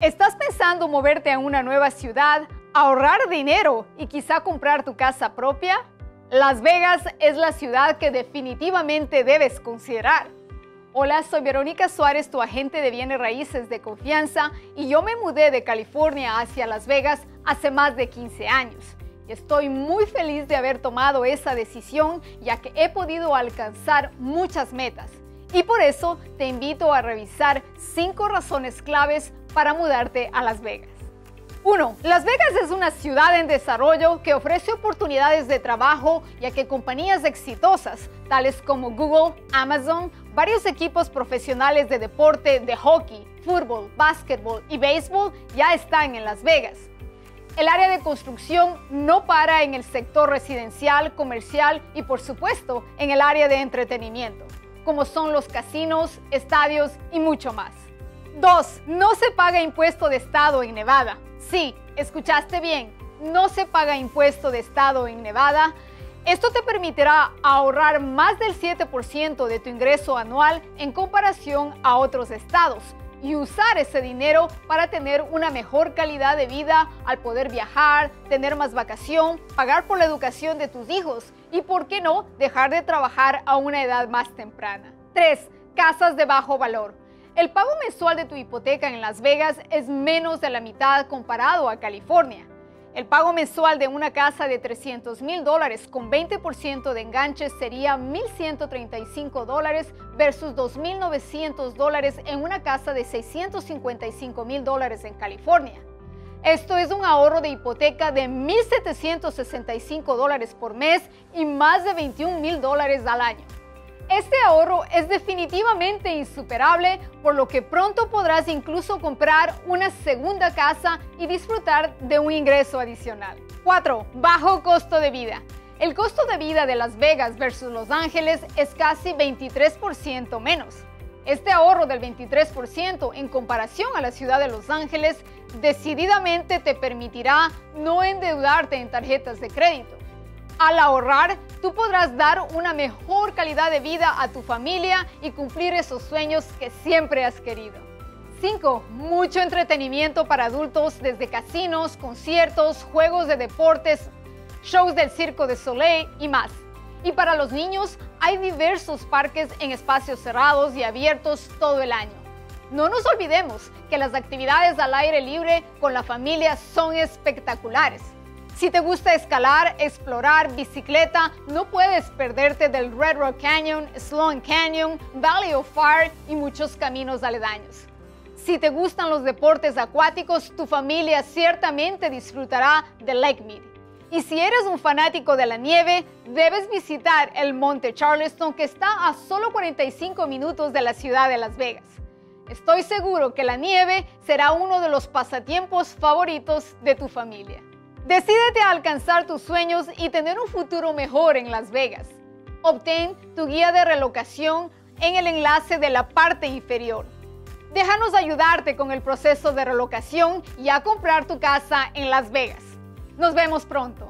¿Estás pensando moverte a una nueva ciudad, ahorrar dinero y quizá comprar tu casa propia? Las Vegas es la ciudad que definitivamente debes considerar. Hola, soy Verónica Suárez, tu agente de bienes raíces de confianza, y yo me mudé de California hacia Las Vegas hace más de 15 años. Estoy muy feliz de haber tomado esa decisión, ya que he podido alcanzar muchas metas. Y por eso te invito a revisar 5 razones claves para mudarte a Las Vegas. 1. Las Vegas es una ciudad en desarrollo que ofrece oportunidades de trabajo, ya que compañías exitosas, tales como Google, Amazon, varios equipos profesionales de deporte de hockey, fútbol, básquetbol y béisbol ya están en Las Vegas. El área de construcción no para en el sector residencial, comercial y, por supuesto, en el área de entretenimiento, como son los casinos, estadios y mucho más. 2. No se paga impuesto de estado en Nevada. Sí, escuchaste bien, no se paga impuesto de estado en Nevada. Esto te permitirá ahorrar más del 7% de tu ingreso anual en comparación a otros estados y usar ese dinero para tener una mejor calidad de vida al poder viajar, tener más vacación, pagar por la educación de tus hijos y, ¿por qué no?, dejar de trabajar a una edad más temprana. 3. Casas de bajo valor. El pago mensual de tu hipoteca en Las Vegas es menos de la mitad comparado a California. El pago mensual de una casa de $300,000 con 20% de enganche sería $1,135 versus $2,900 en una casa de $655,000 en California. Esto es un ahorro de hipoteca de $1,765 por mes y más de $21,000 al año. Este ahorro es definitivamente insuperable, por lo que pronto podrás incluso comprar una segunda casa y disfrutar de un ingreso adicional. 4. Bajo costo de vida. El costo de vida de Las Vegas versus Los Ángeles es casi 23% menos. Este ahorro del 23% en comparación a la ciudad de Los Ángeles decididamente te permitirá no endeudarte en tarjetas de crédito. Al ahorrar, tú podrás dar una mejor calidad de vida a tu familia y cumplir esos sueños que siempre has querido. 5. Mucho entretenimiento para adultos, desde casinos, conciertos, juegos de deportes, shows del Circo del Sol y más. Y para los niños, hay diversos parques en espacios cerrados y abiertos todo el año. No nos olvidemos que las actividades al aire libre con la familia son espectaculares. Si te gusta escalar, explorar, bicicleta, no puedes perderte del Red Rock Canyon, Sloan Canyon, Valley of Fire y muchos caminos aledaños. Si te gustan los deportes acuáticos, tu familia ciertamente disfrutará de Lake Mead. Y si eres un fanático de la nieve, debes visitar el Monte Charleston, que está a solo 45 minutos de la ciudad de Las Vegas. Estoy seguro que la nieve será uno de los pasatiempos favoritos de tu familia. Decídete a alcanzar tus sueños y tener un futuro mejor en Las Vegas. Obtén tu guía de relocación en el enlace de la parte inferior. Déjanos ayudarte con el proceso de relocación y a comprar tu casa en Las Vegas. Nos vemos pronto.